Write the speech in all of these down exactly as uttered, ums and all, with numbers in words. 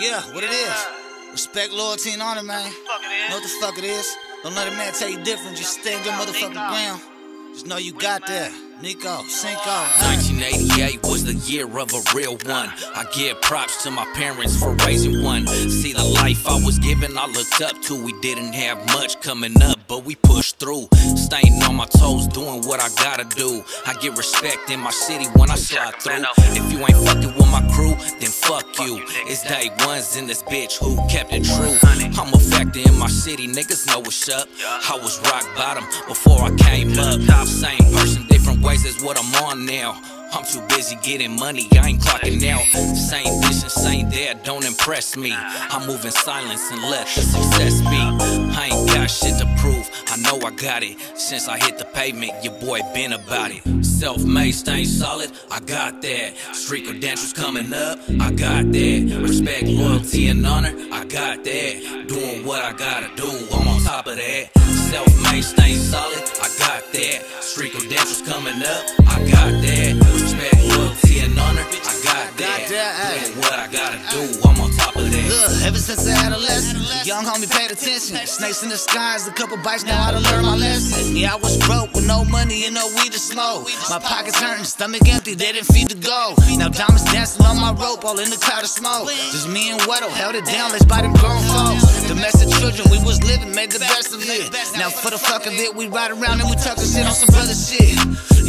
Yeah, what yeah. it is. Respect, loyalty, and honor, man. Know what the fuck it is. Don't let a man tell you different. Just stay in your motherfucking ground. Just know you got that. Nico, Cinco. nineteen eighty-eight was the year of a real one. I give props to my parents for raising one. See, the life I was given, I looked up to. We didn't have much coming up, but we pushed through. Staying on my toes, doing what I gotta do. I get respect in my city when I slide through. If you ain't fucking with my crew, then fuck you. It's day ones in this bitch, who kept it true? I'm a factor in my city, niggas know what's up. I was rock bottom before I came up. Same person, different way. Is what I'm on now. I'm too busy getting money, I ain't clocking out. Same distance, same there, don't impress me. I move in silence and let the success be. I ain't got shit to prove, I know I got it. Since I hit the pavement, your boy been about it. Self-made, staying solid, I got that. Street credentials coming up, I got that. Respect, loyalty, and honor, I got that. Doing what I gotta do, I'm on top of that. Self-made, staying solid, I got that. Street credentials coming up, I got that. Respect, loyalty, and honor, I got that. Doing what I gotta do, I'm on top of that. Look, ever since I had a lesson, young homie paid attention. Snakes in the skies, a couple bites, now I done learned my lesson. Yeah, I was broke with no money and no weed to smoke. My pockets hurting, stomach empty, they didn't feed the gold. Now diamonds dancing on my rope, all in the cloud of smoke. Just me and Weddo held it down, let's buy them grown folks. Domestic children, we was living, made the best of it. Now for the fuck of it, we ride around and we talkin' shit on some brother shit.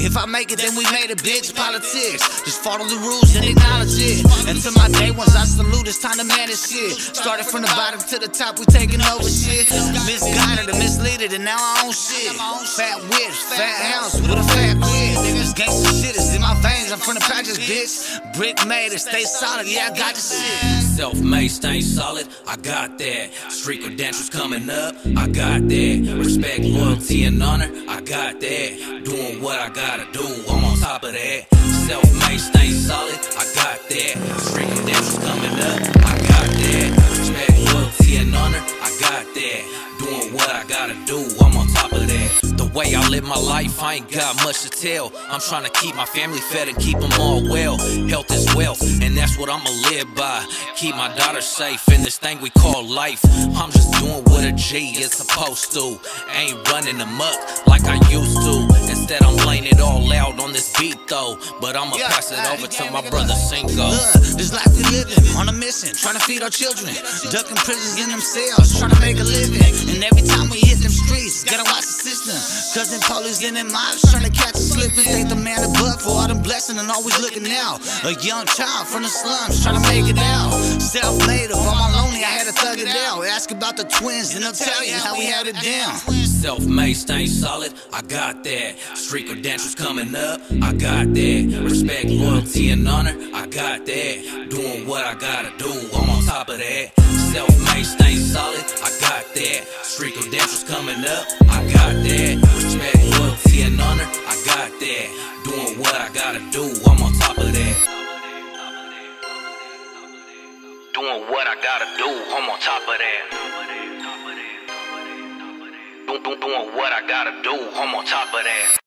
If I make it, then we made it, bitch. Politics, just follow the rules and acknowledge it. And to my day ones, I salute, it's time to manage shit. Started from the bottom to the top, we taking over shit. Misguided and misleaded, and now I own shit. Fat whips, fat house with a fat whip. This gangsta shit is in my veins, I'm from the patches, bitch. Brick made it, stay solid, yeah, I got this shit. Self-made, staying solid, I got that. Street credentials coming up, I got that. Respect, loyalty, and honor, I got that. Doing what I gotta do, I'm on top of that. Self-made, staying solid, I got that. Street credentials coming up, I got that. Respect, loyalty, and honor, I got that. Doing what I gotta do, I'm on top of that. The way I live my life, I ain't got much to tell. I'm trying to keep my family fed and keep them all well. Health is wealth, and that's what I'ma live by. Keep my daughter safe in this thing we call life. I'm just doing what a G is supposed to. Ain't running amok like I used to. Instead, I'm laying it all out on this beat, though. But I'ma yeah, pass it I over to my brother Cinco. Look, this life we living, on a mission, trying to feed our children. Ducking prisons in themselves, trying to make a living. And every time we hit them streets, gotta watch the system. Cause them police and them mobs trying to catch us slipping. They the man above for all them blessings and always looking out. A young child from the slums trying to make it out. Self-made up, all my lonely, I had to thug it out. Ask about the twins and they'll tell you how we had it down. Self-made, staying solid, I got that. Street credentials coming up, I got that. Respect, loyalty, and honor, I got that. Doing what I gotta do, I'm on top of that. Self-made, staying solid, I got that. Street credentials coming up, I got that. Respect, loyalty, and honor, I got that. Doing what I gotta do, I'm on top of that. Doing what I gotta do, I'm on top of that. Doing what I gotta do, I'm on top of that.